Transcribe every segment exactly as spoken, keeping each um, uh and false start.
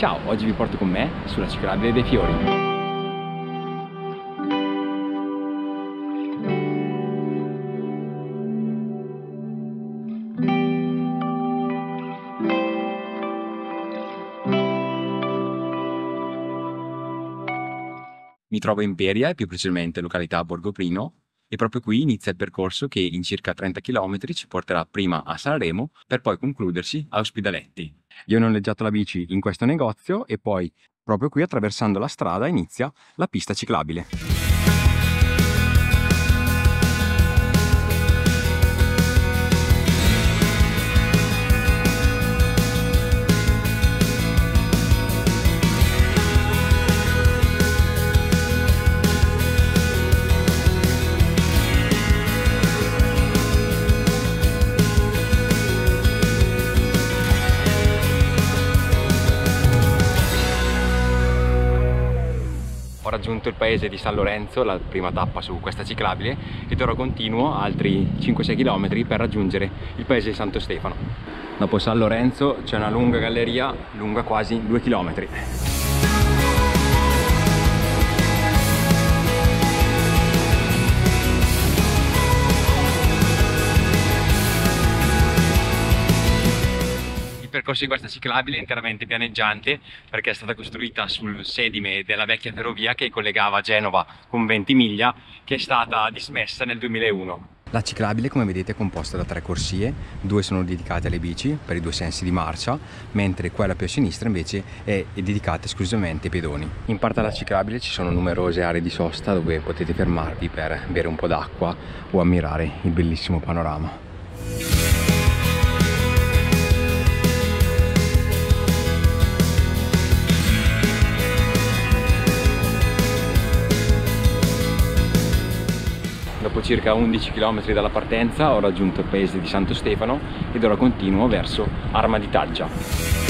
Ciao, oggi vi porto con me sulla Ciclabile dei Fiori. Mi trovo in Peria e più precisamente località Borgo Primo e proprio qui inizia il percorso che in circa trenta chilometri ci porterà prima a Sanremo per poi concludersi a Ospedaletti. Io ho noleggiato la bici in questo negozio e poi proprio qui attraversando la strada inizia la pista ciclabile. Ho raggiunto il paese di San Lorenzo, la prima tappa su questa ciclabile, ed ora continuo altri cinque sei chilometri per raggiungere il paese di Santo Stefano. Dopo San Lorenzo c'è una lunga galleria, lunga quasi due chilometri. Il percorso di questa ciclabile è interamente pianeggiante perché è stata costruita sul sedime della vecchia ferrovia che collegava Genova con Ventimiglia, che è stata dismessa nel duemilauno. La ciclabile, come vedete, è composta da tre corsie, due sono dedicate alle bici per i due sensi di marcia, mentre quella più a sinistra invece è dedicata esclusivamente ai pedoni. In parte alla ciclabile ci sono numerose aree di sosta dove potete fermarvi per bere un po' d'acqua o ammirare il bellissimo panorama. Dopo circa undici chilometri dalla partenza ho raggiunto il paese di Santo Stefano ed ora continuo verso Arma di Taggia.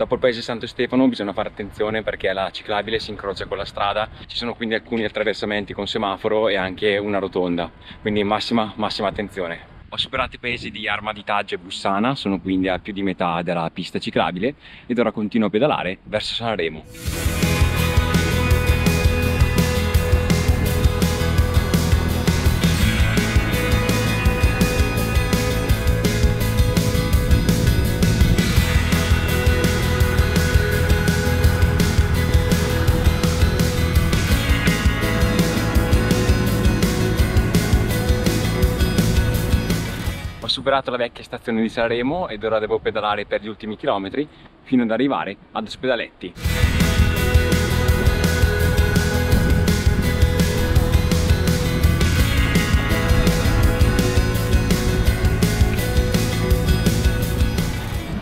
Dopo il paese Santo Stefano bisogna fare attenzione perché la ciclabile si incrocia con la strada, ci sono quindi alcuni attraversamenti con semaforo e anche una rotonda, quindi massima, massima attenzione. Ho superato i paesi di Arma di Taggia e Bussana, sono quindi a più di metà della pista ciclabile ed ora continuo a pedalare verso Sanremo. Ho superato la vecchia stazione di Sanremo ed ora devo pedalare per gli ultimi chilometri fino ad arrivare ad Ospedaletti.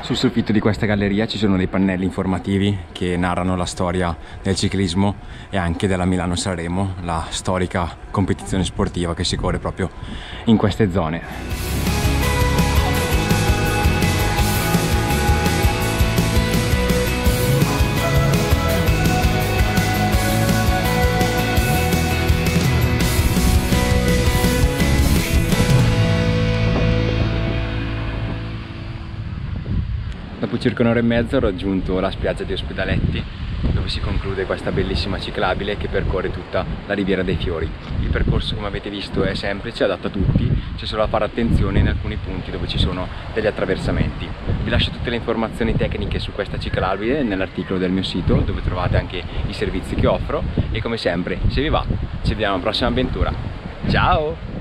Sul soffitto di questa galleria ci sono dei pannelli informativi che narrano la storia del ciclismo e anche della Milano-Sanremo, la storica competizione sportiva che si corre proprio in queste zone. Dopo circa un'ora e mezza ho raggiunto la spiaggia di Ospedaletti, dove si conclude questa bellissima ciclabile che percorre tutta la Riviera dei Fiori. Il percorso, come avete visto, è semplice, adatto a tutti, c'è solo da fare attenzione in alcuni punti dove ci sono degli attraversamenti. Vi lascio tutte le informazioni tecniche su questa ciclabile nell'articolo del mio sito, dove trovate anche i servizi che offro e, come sempre, se vi va, ci vediamo alla prossima avventura. Ciao!